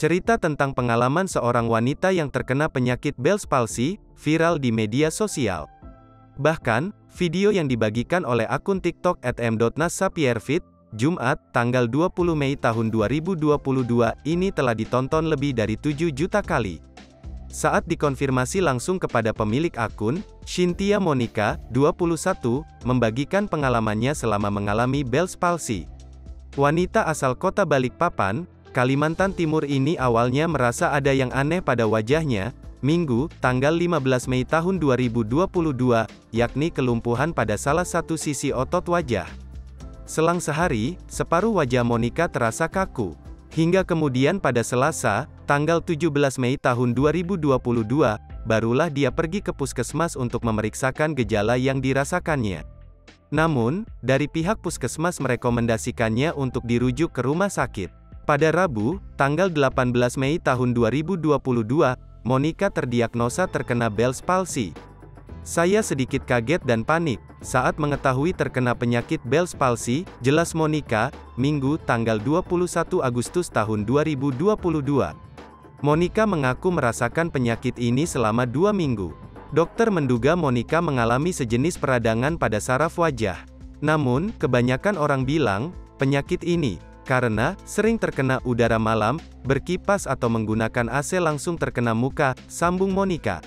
Cerita tentang pengalaman seorang wanita yang terkena penyakit Bell's Palsy, viral di media sosial. Bahkan, video yang dibagikan oleh akun TikTok @m.nassaprvt, Jumat, tanggal 20 Mei tahun 2022, ini telah ditonton lebih dari 7 juta kali. Saat dikonfirmasi langsung kepada pemilik akun, Syintya Monica, 21, membagikan pengalamannya selama mengalami Bell's Palsy. Wanita asal kota Balikpapan, Kalimantan Timur ini awalnya merasa ada yang aneh pada wajahnya, Minggu, tanggal 15 Mei tahun 2022, yakni kelumpuhan pada salah satu sisi otot wajah. Selang sehari, separuh wajah Monica terasa kaku. Hingga kemudian pada Selasa, tanggal 17 Mei tahun 2022, barulah dia pergi ke puskesmas untuk memeriksakan gejala yang dirasakannya. Namun, dari pihak puskesmas merekomendasikannya untuk dirujuk ke rumah sakit. Pada Rabu, tanggal 18 Mei tahun 2022, Monica terdiagnosa terkena Bell's Palsy. Saya sedikit kaget dan panik saat mengetahui terkena penyakit Bell's Palsy, jelas Monica, Minggu tanggal 21 Agustus tahun 2022. Monica mengaku merasakan penyakit ini selama 2 minggu. Dokter menduga Monica mengalami sejenis peradangan pada saraf wajah. Namun, kebanyakan orang bilang, penyakit ini karena sering terkena udara malam, berkipas atau menggunakan AC langsung terkena muka, sambung Monica.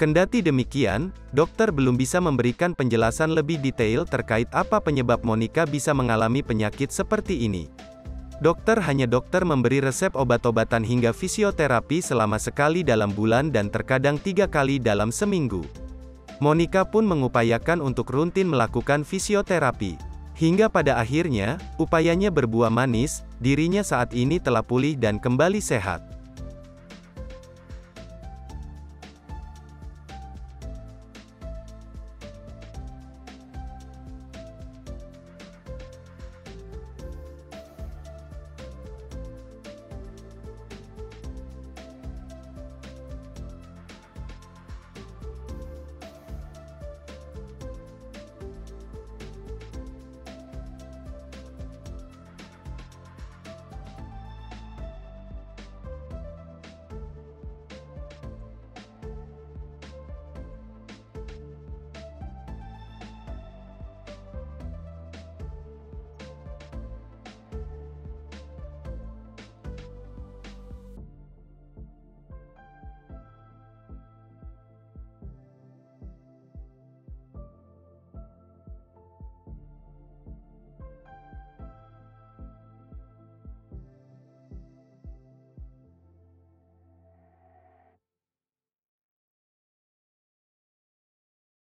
Kendati demikian, dokter belum bisa memberikan penjelasan lebih detail terkait apa penyebab Monica bisa mengalami penyakit seperti ini. Dokter memberi resep obat-obatan hingga fisioterapi selama sekali dalam bulan dan terkadang 3 kali dalam seminggu. Monica pun mengupayakan untuk rutin melakukan fisioterapi. Hingga pada akhirnya, upayanya berbuah manis, dirinya saat ini telah pulih dan kembali sehat.